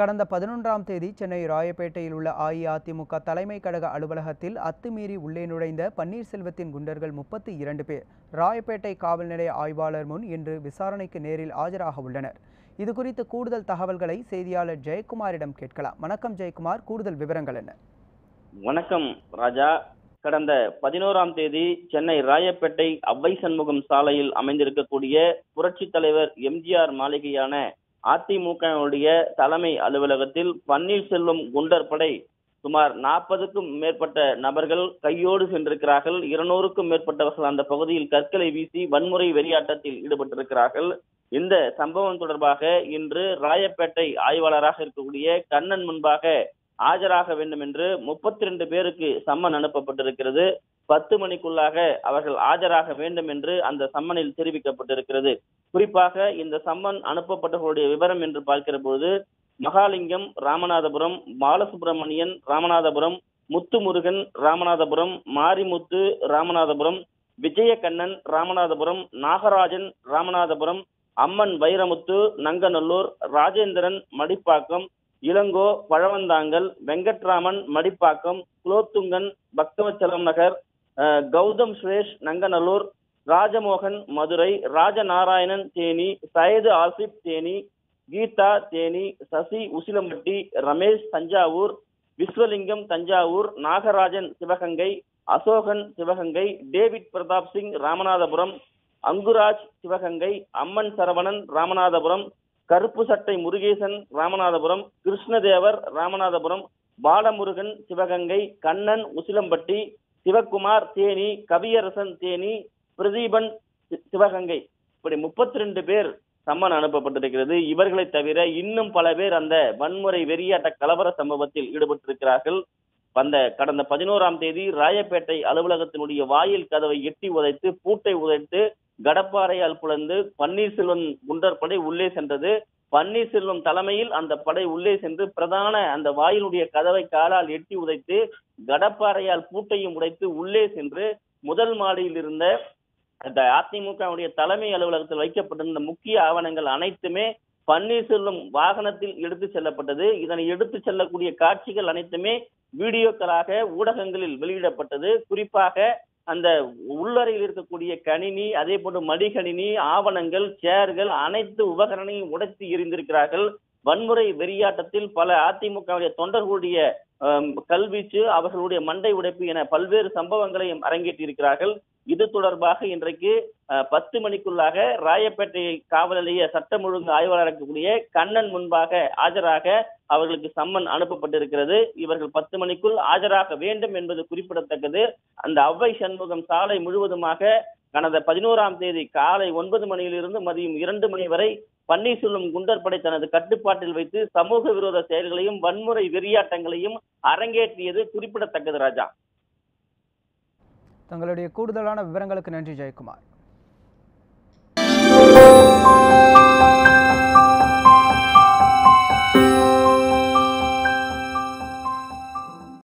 கடந்த 11ஆம் தேதி சென்னை ராயப்பேட்டையில் உள்ள AIADMK தலைமை கழக அலுவலகத்தில் அத்துமீறி உள்ளே நுழைந்த பன்னீர்செல்வத்தின் குண்டர்கள் 32 பேர் ராயப்பேட்டை காவல் நிலைய ஆய்வாளர் முன் இன்று விசாரணைக்கு நேரில் ஆஜராக உள்ளனர். இது குறித்து கூடுதல் தகவல்களை செய்தியாளர் ஜெயக்குமாரிடம் கேட்கலாம். வணக்கம் ஜெயக்குமார், கூடுதல் விவரங்கள் என்ன? வணக்கம் ராஜா. கடந்த 11ஆம் தேதி சென்னை ராயப்பேட்டை அவ்வை சண்முகம் சாலையில் அமைந்திருக்கக்கூடிய புரட்சி தலைவர் எம்ஜிஆர் மாளிகையான அதிமுகவுடைய தலைமை அலுவலகத்தில் பன்னீர்செல்வம் குண்டர் படை சுமார் 40க்கும் மேற்பட்ட நபர்கள் கையோடு சென்றிருக்கிறார்கள். 200க்கும் மேற்பட்டவர்கள் அந்த பகுதியில் கற்களை வீசி வன்முறை வெறியாட்டத்தில் ஈடுபட்டிருக்கிறார்கள். இந்த சம்பவம் தொடர்பாக இன்று ராயப்பேட்டை ஆய்வாளராக இருக்கக்கூடிய கண்ணன் முன்பாக ஆஜராக வேண்டும் என்று 32 பேருக்கு சம்மன் அனுப்பப்பட்டிருக்கிறது. 10 மணிக்குள்ளாக அவர்கள் ஆஜராக வேண்டும் என்று அந்த சம்மனில் தெரிவிக்கப்பட்டிருக்கிறது. குறிப்பாக இந்த சம்மன் அனுப்பப்பட்டவர்களுடைய விவரம் என்று பார்க்கிற பொழுது மகாலிங்கம் ராமநாதபுரம், பாலசுப்ரமணியன் ராமநாதபுரம், முத்துமுருகன் ராமநாதபுரம், மாரிமுத்து ராமநாதபுரம், விஜயகண்ணன் ராமநாதபுரம், நாகராஜன் ராமநாதபுரம், அம்மன் வைரமுத்து நங்கநல்லூர், ராஜேந்திரன் மடிப்பாக்கம், இளங்கோ பழவந்தாங்கல், வெங்கட்ராமன் மடிப்பாக்கம், குலோத்துங்கன் பக்தவச்சலம் நகர், கௌதம் சுரேஷ் நங்கநல்லூர், ராஜமோகன் மதுரை, ராஜநாராயணன் தேனி, சயது ஆசிப் தேனி, கீதா தேனி, சசி உசிலம்பட்டி, ரமேஷ் தஞ்சாவூர், விஸ்வலிங்கம் தஞ்சாவூர், நாகராஜன் சிவகங்கை, அசோகன் சிவகங்கை, டேவிட் பிரதாப் சிங் ராமநாதபுரம், அங்குராஜ் சிவகங்கை, அம்மன் சரவணன் ராமநாதபுரம், கருப்பு சட்டை முருகேசன் ராமநாதபுரம், கிருஷ்ணதேவர் ராமநாதபுரம், பாலமுருகன் சிவகங்கை, கண்ணன் உசிலம்பட்டி, சிவக்குமார் தேனி, கவியரசன் தேனி, பிரதீபன் சிவகங்கை. இப்படி 32 பேர் சம்மன் அனுப்பப்பட்டிருக்கிறது. இவர்களை தவிர இன்னும் பல பேர் அந்த வன்முறை வெறியாட்ட கலவர சம்பவத்தில் ஈடுபட்டிருக்கிறார்கள். கடந்த 11ஆம் தேதி ராயப்பேட்டை அலுவலகத்தினுடைய வாயில் கதவை எட்டி உதைத்து, பூட்டை உதைத்து, கடப்பாறையால் புலந்து பன்னீர்செல்வம் குண்டர் படை உள்ளே சென்றது. பன்னீர்செல்வம் தலைமையில் அந்த படை உள்ளே சென்று பிரதான அந்த வாயிலுடைய கதவை காலால் எட்டி உதைத்து, கடப்பாறையால் பூட்டையும் உடைத்து உள்ளே சென்று முதல் மாடியில் இருந்த அதிமுகவுடைய தலைமை அலுவலகத்தில் வைக்கப்பட்டிருந்த முக்கிய ஆவணங்கள் அனைத்துமே பன்னீர்செல்வம் வாகனத்தில் எடுத்து செல்லப்பட்டது. இதனை எடுத்து செல்லக்கூடிய காட்சிகள் அனைத்துமே வீடியோக்களாக ஊடகங்களில் வெளியிடப்பட்டது. குறிப்பாக அந்த உள்ளறையில் இருக்கக்கூடிய கணினி, அதே போன்று மடிகணினி, ஆவணங்கள், சேர்கள் அனைத்து உபகரணங்களையும் உடைத்து எறிந்திருக்கிறார்கள். வன்முறை வெறியாட்டத்தில் பல அதிமுகவுடைய தொண்டர்களுடைய கல்வீச்சு, அவர்களுடைய மண்டை உடைப்பு என பல்வேறு சம்பவங்களையும் அரங்கேற்றியிருக்கிறார்கள். இது தொடர்பாக இன்றைக்கு 10 மணிக்குள்ளாக ராயப்பேட்டை காவல் நிலைய சட்டம் ஒழுங்கு ஆய்வாளராகக்கூடிய கண்ணன் முன்பாக ஆஜராக அவர்களுக்கு சம்மன் அனுப்பப்பட்டிருக்கிறது. இவர்கள் 10 மணிக்குள் ஆஜராக வேண்டும் என்பது குறிப்பிடத்தக்கது. அந்த அவ்வை சண்முகம் சாலை முழுவதுமாக கடந்த 11ஆம் தேதி காலை 9 மணியிலிருந்து மதியம் 2 மணி வரை பன்னீர்செல்வம் குண்டர் படை தனது கட்டுப்பாட்டில் வைத்து சமூக விரோத செயல்களையும் வன்முறை வெறியாட்டங்களையும் அரங்கேற்றியது குறிப்பிடத்தக்கது. ராஜா, தங்களுடைய கூடுதலான விவரங்களுக்கு நன்றி ஜெயக்குமார்.